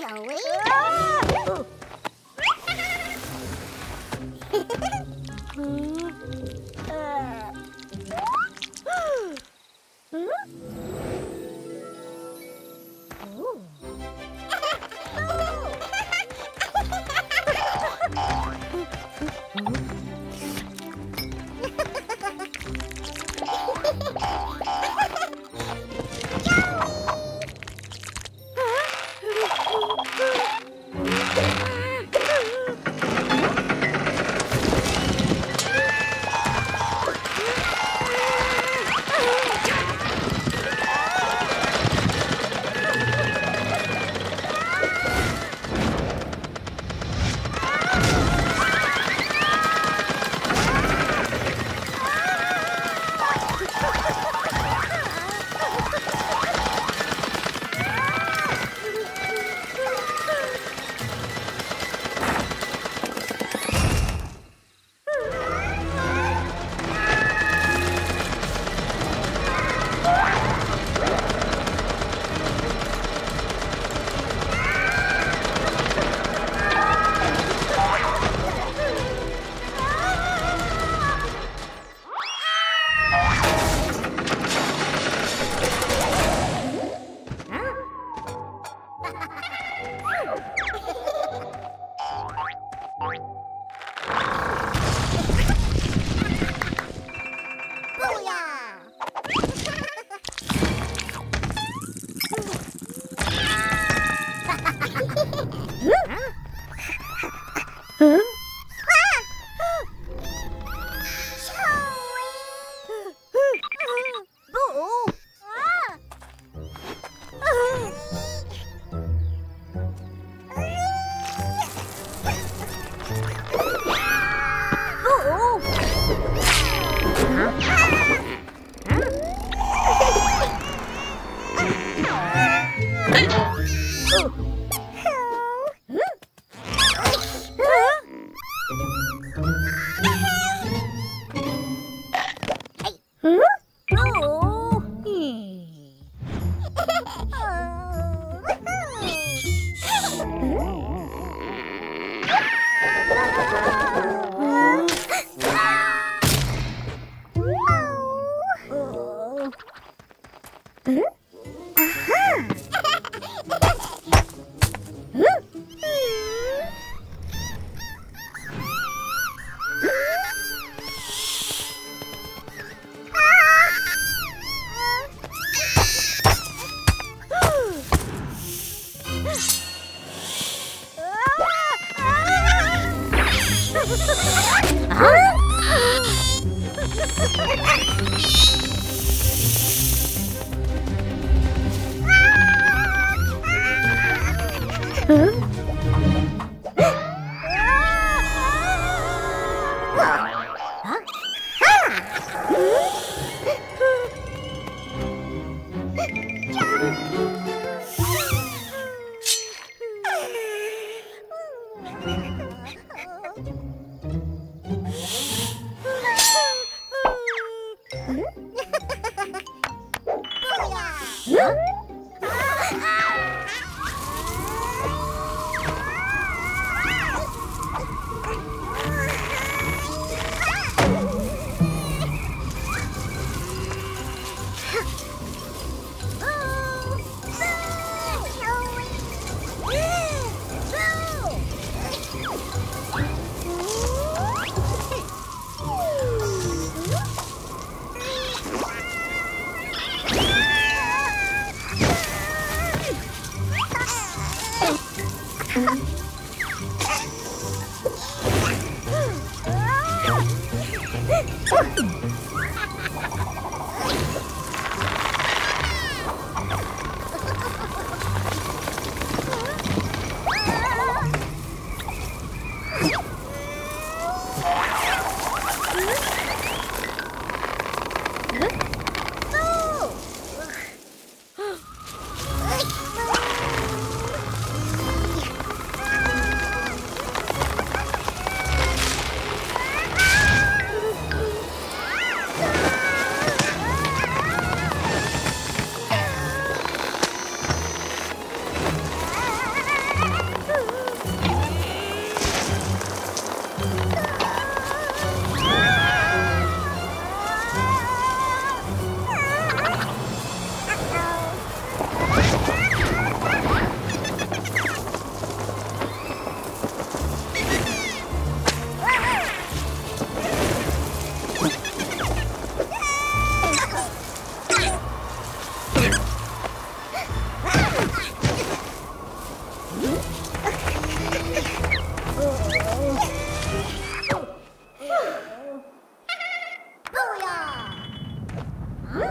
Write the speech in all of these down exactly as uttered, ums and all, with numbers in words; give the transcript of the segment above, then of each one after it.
shall we? Oh! uh. hmm? Ooh. Mm.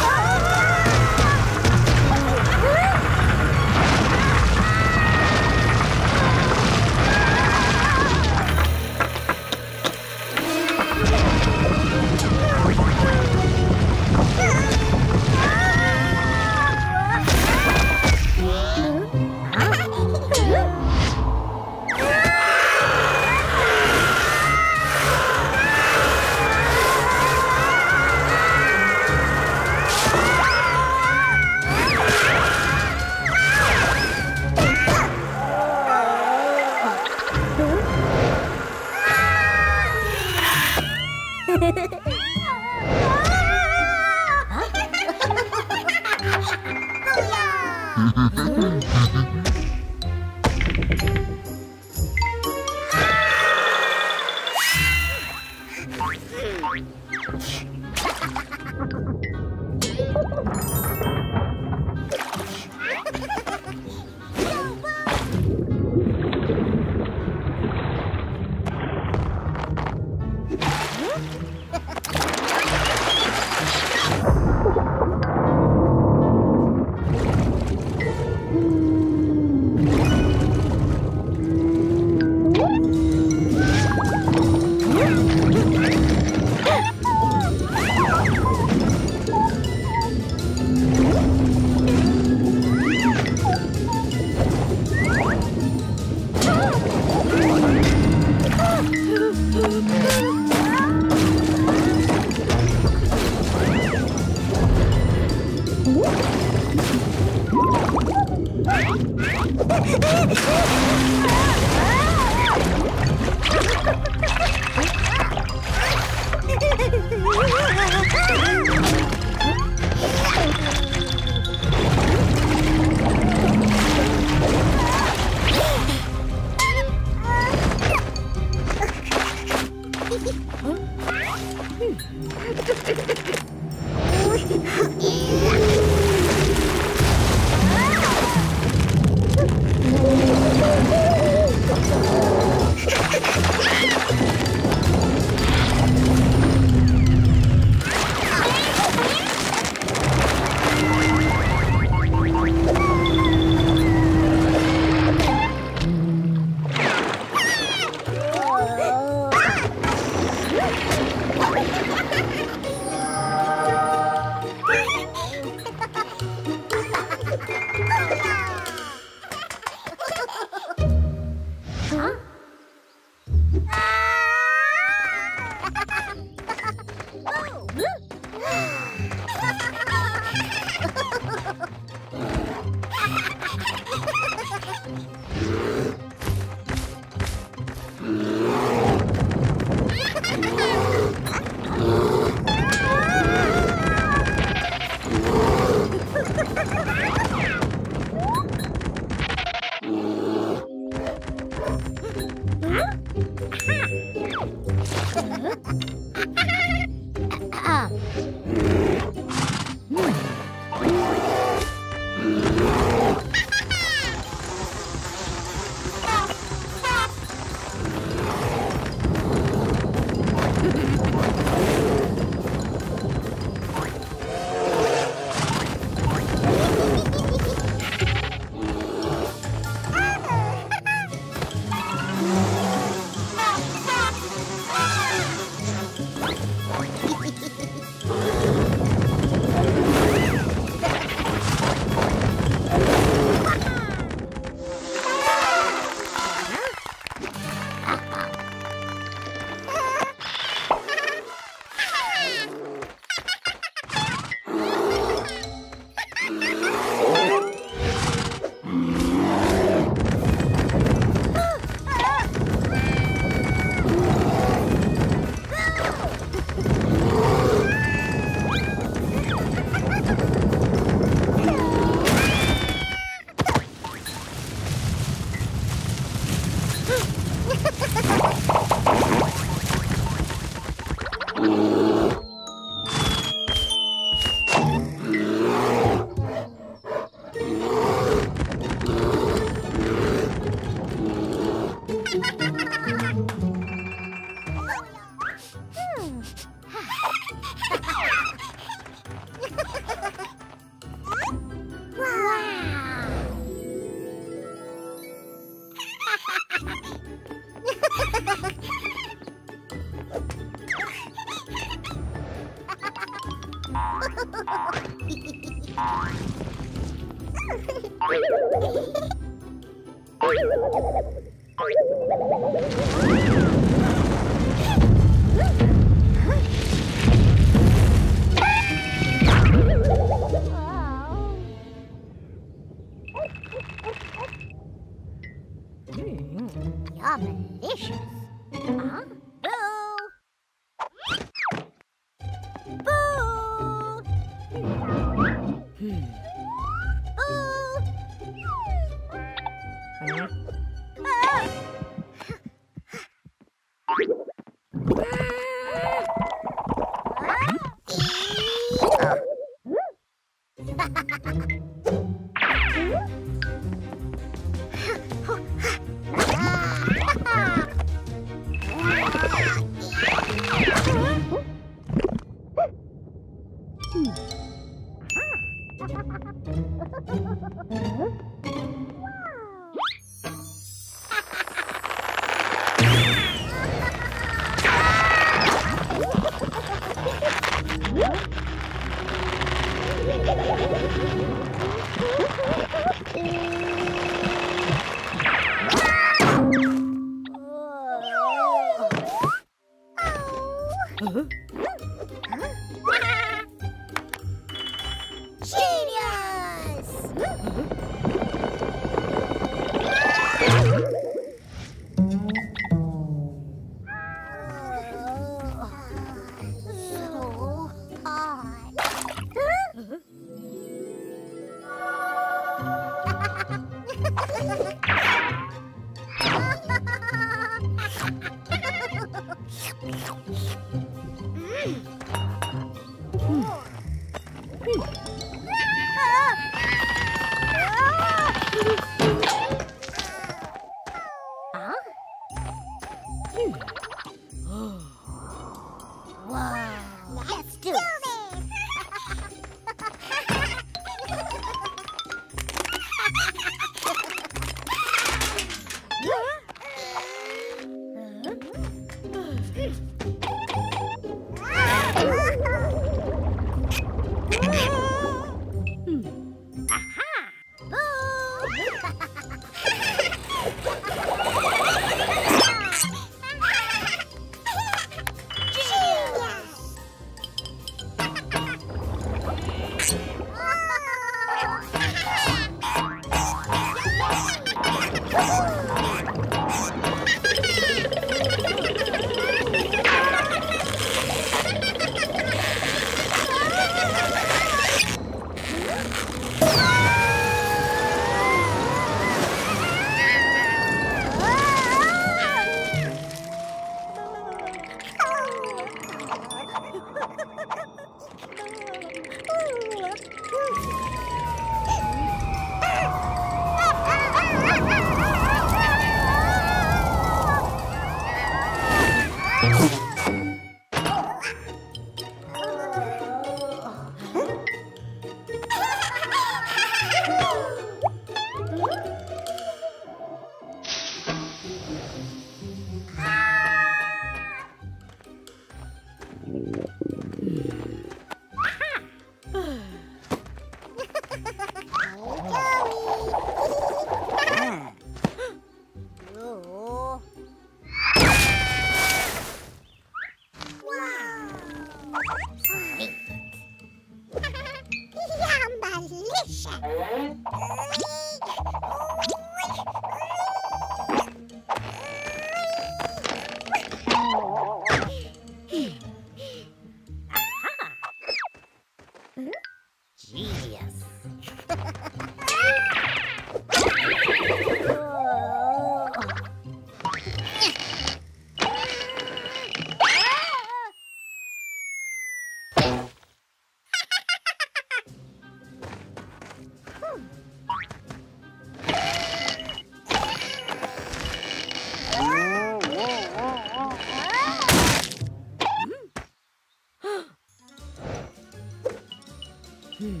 Hmm.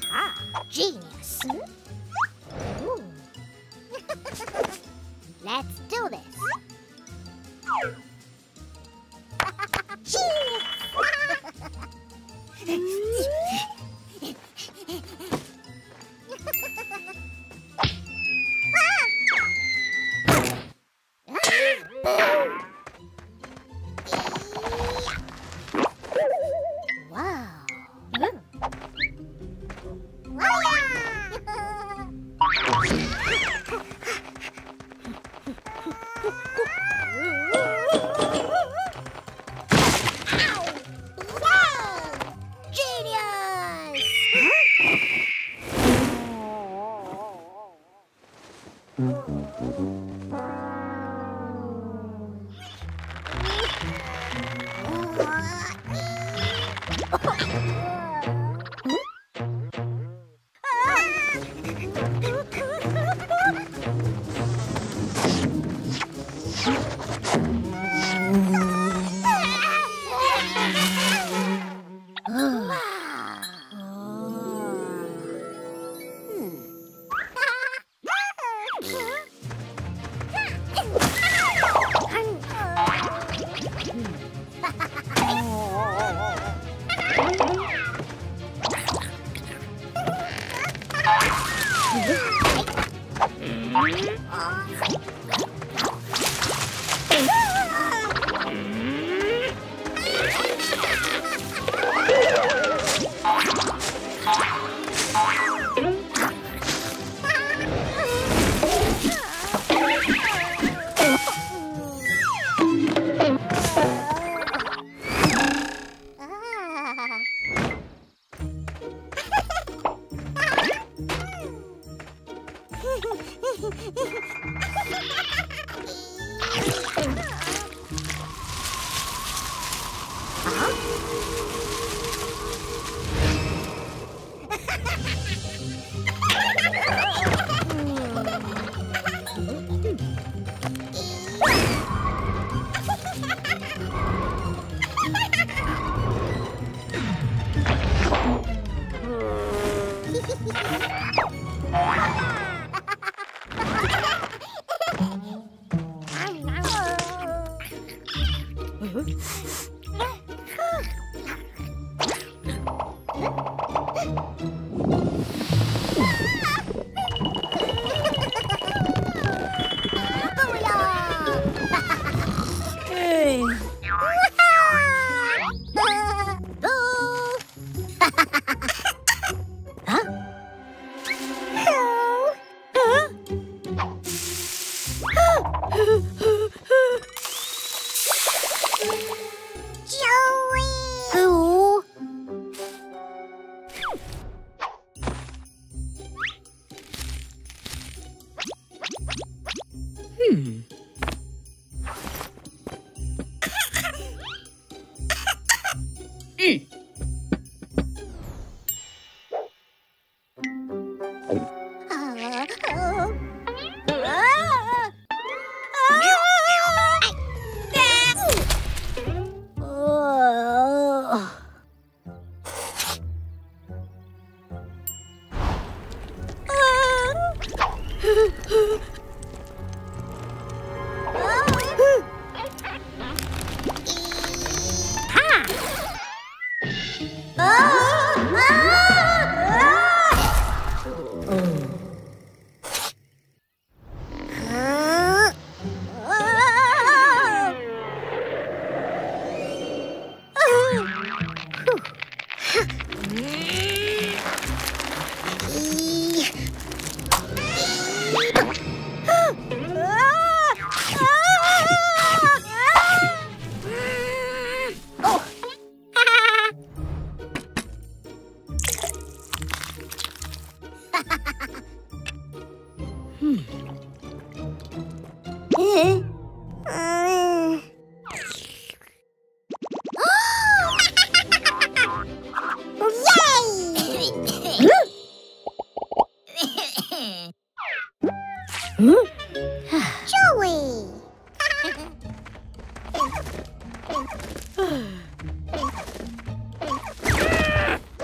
Aha! Genius! Hmm? Ooh. Let's do this!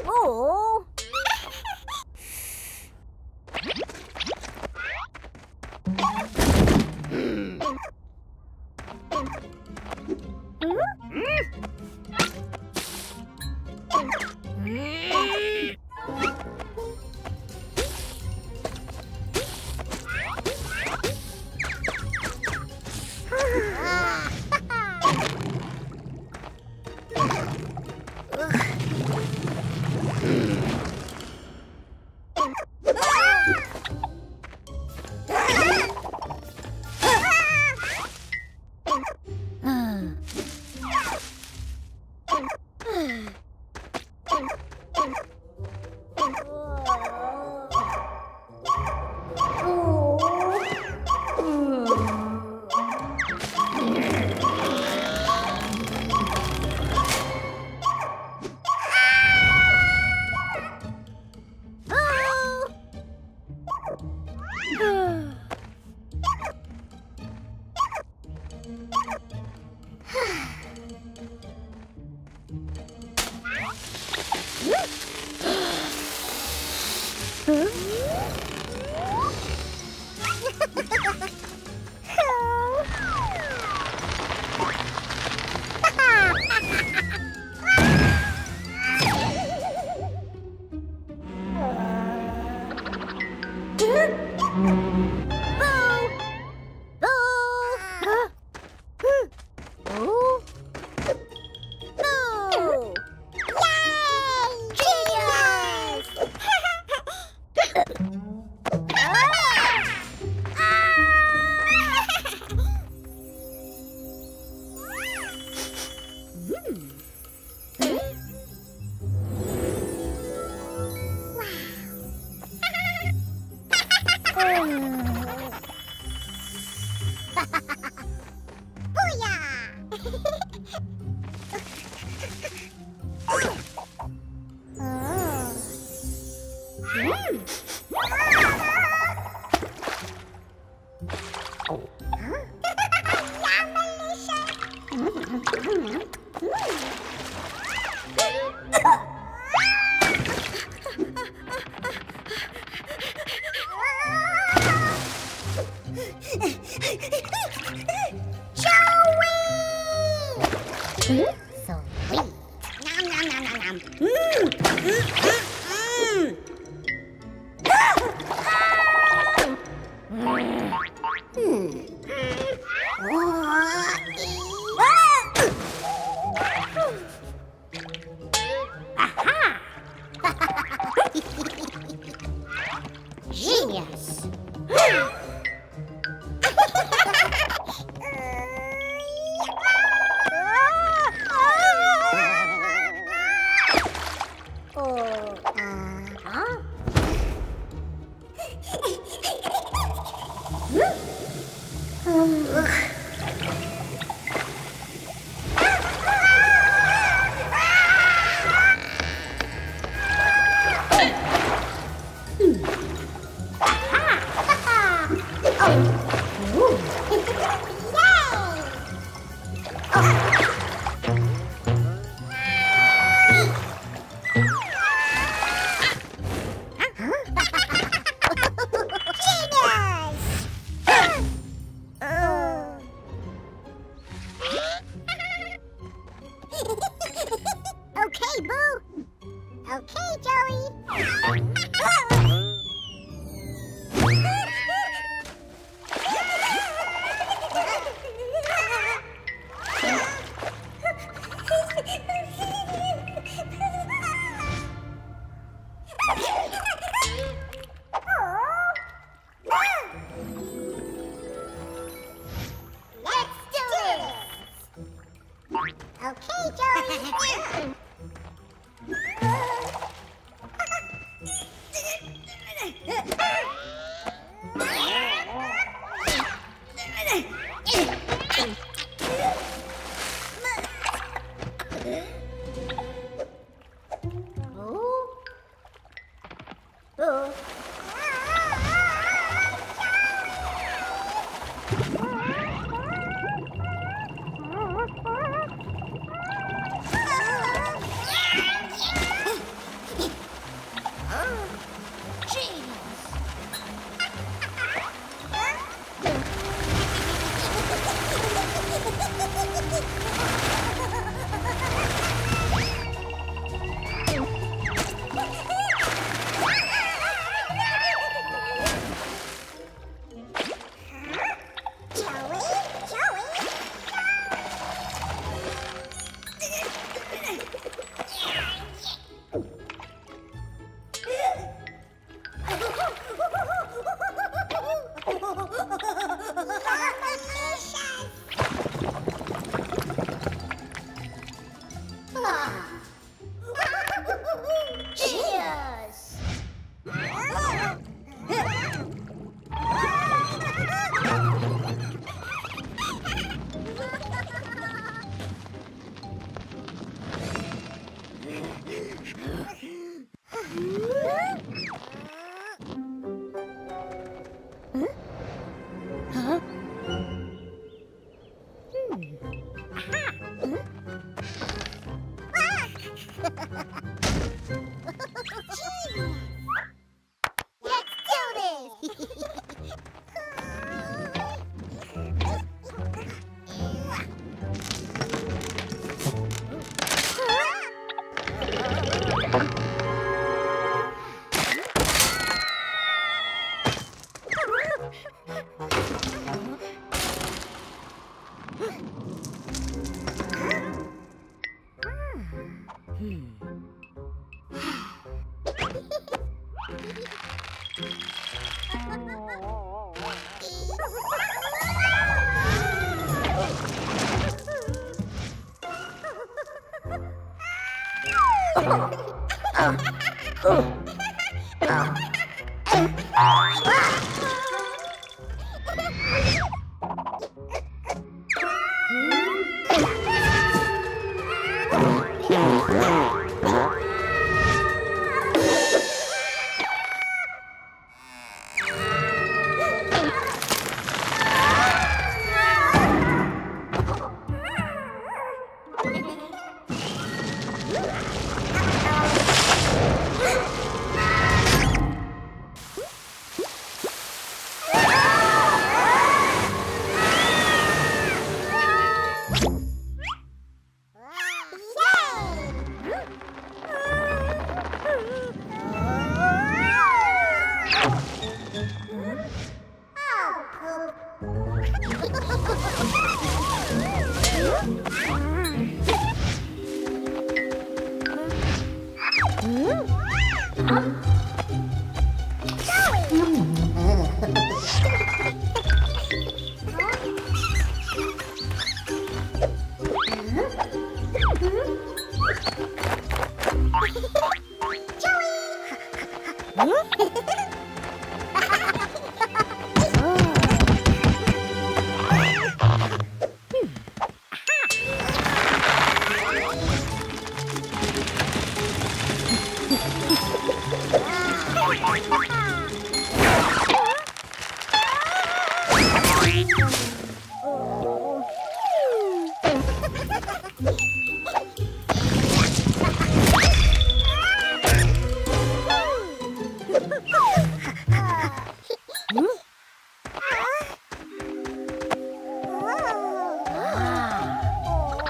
Oh.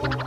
Ha ha ha!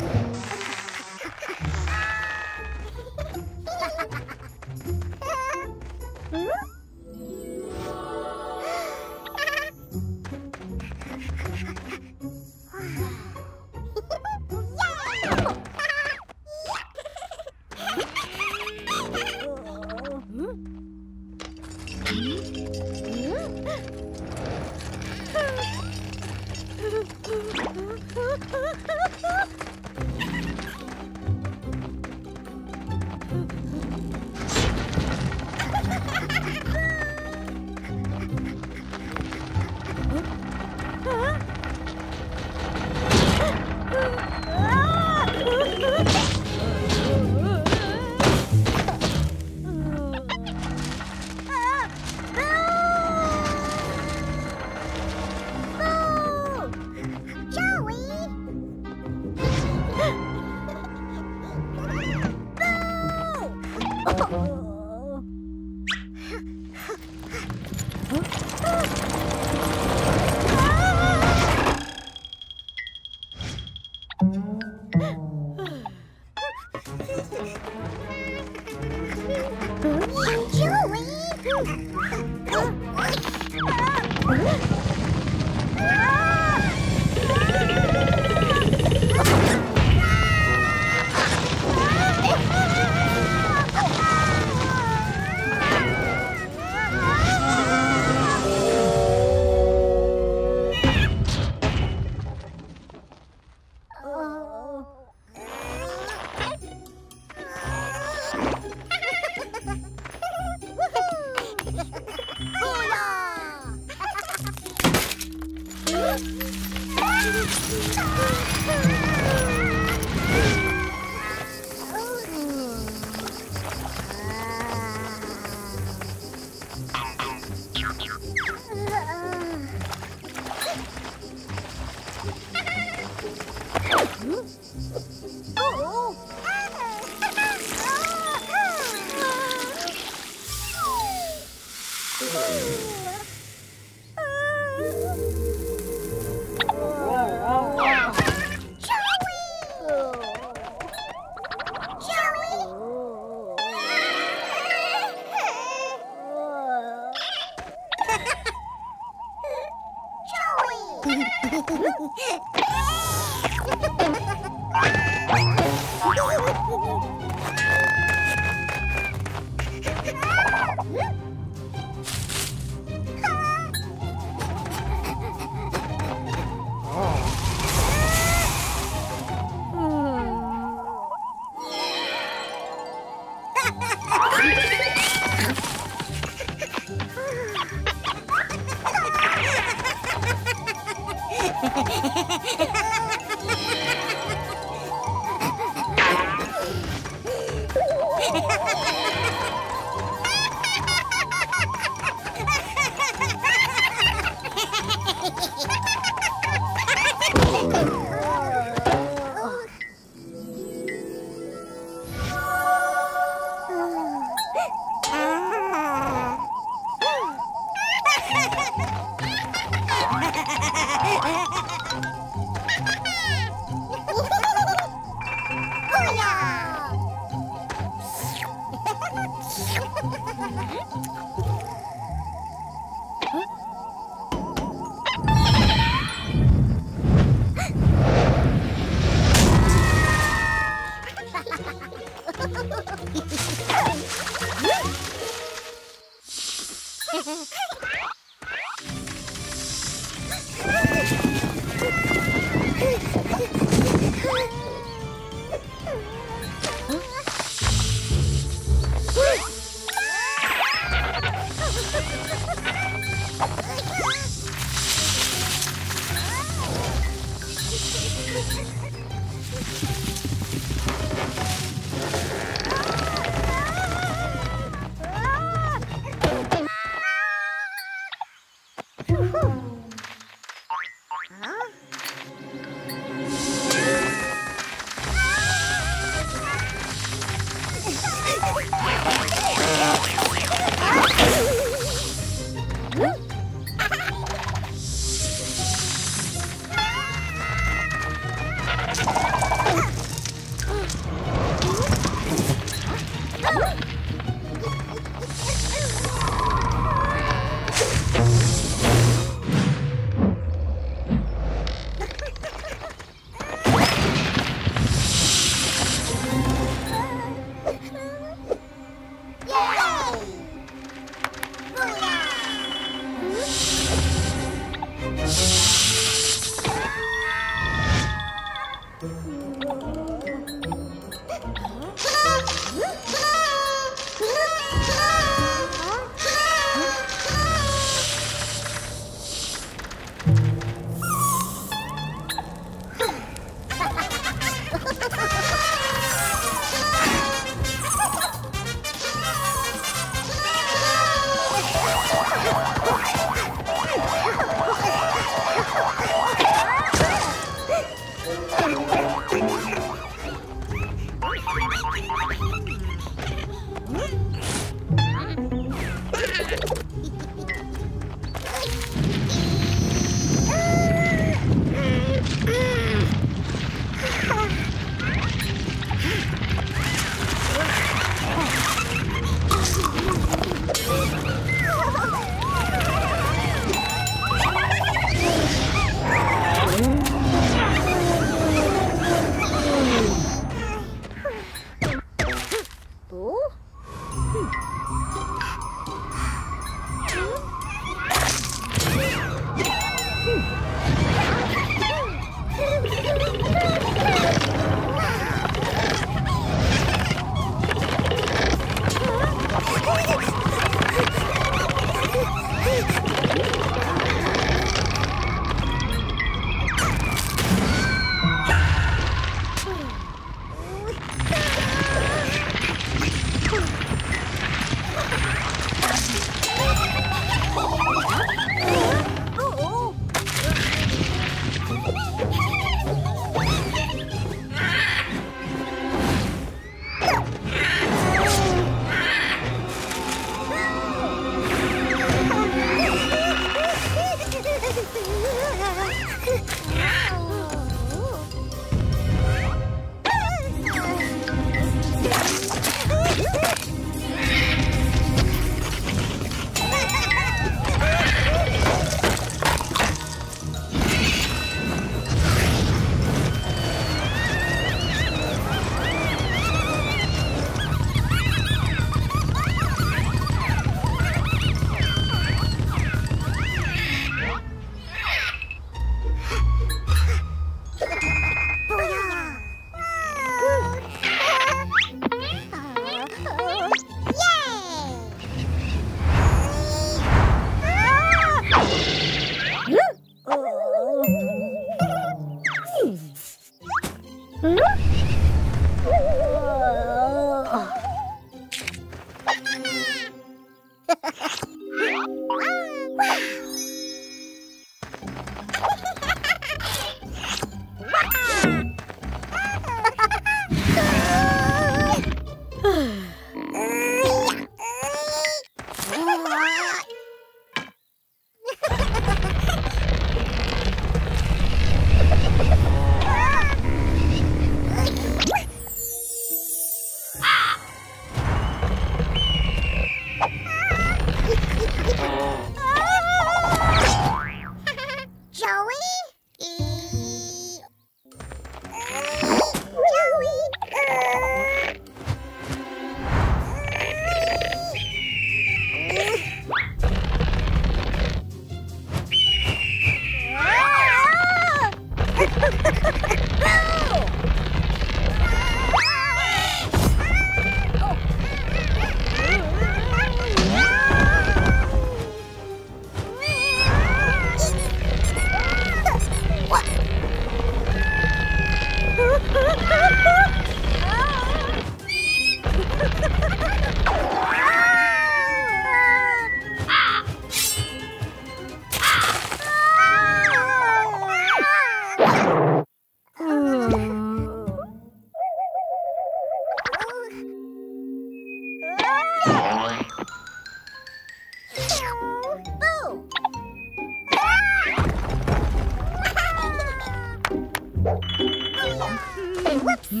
Whoa.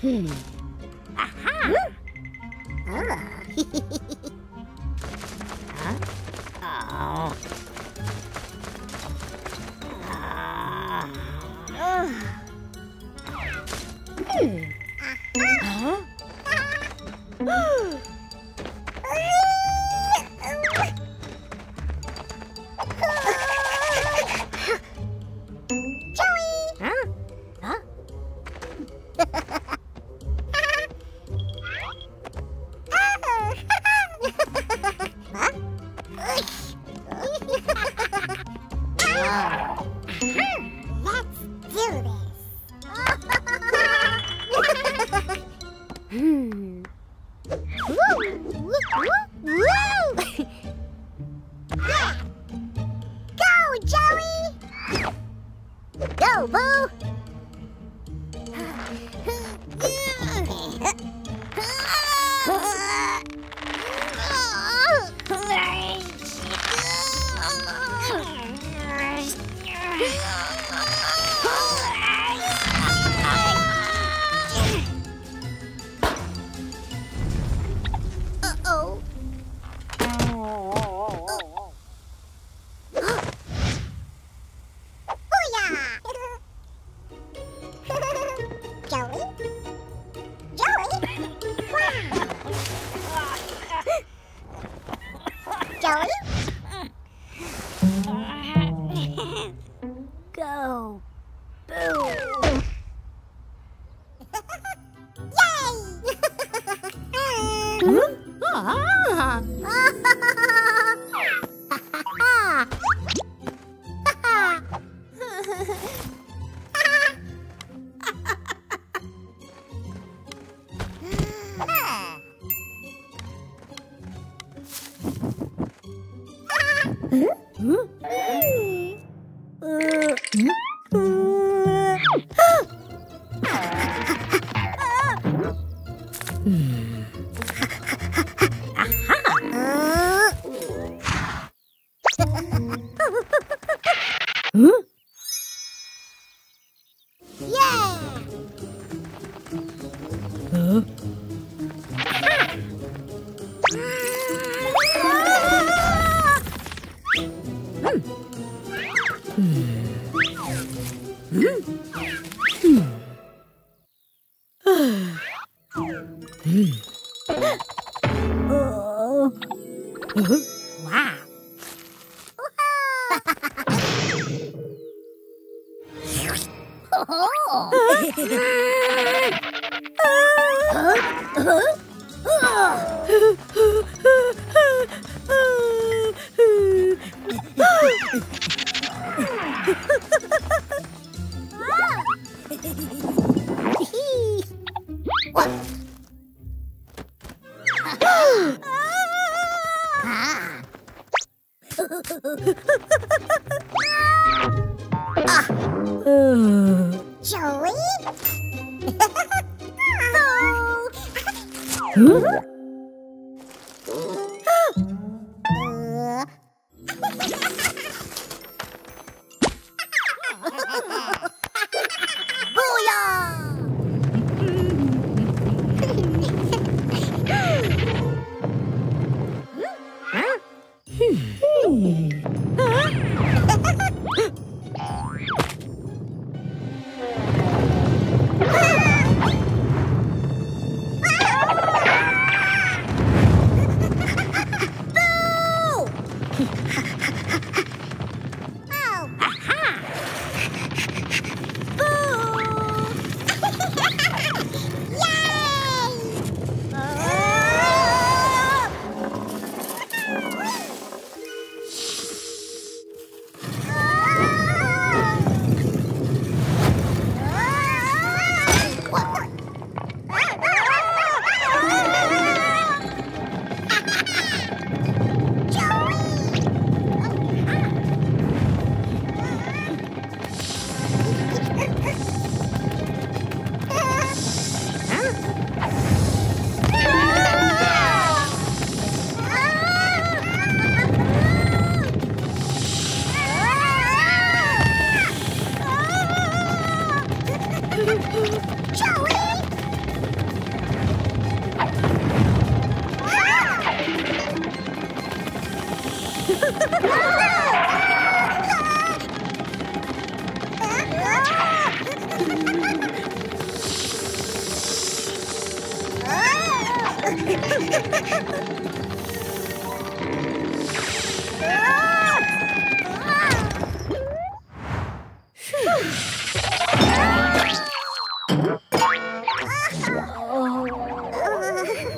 Hmm. Aha. Oh. Joey!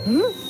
Hmm?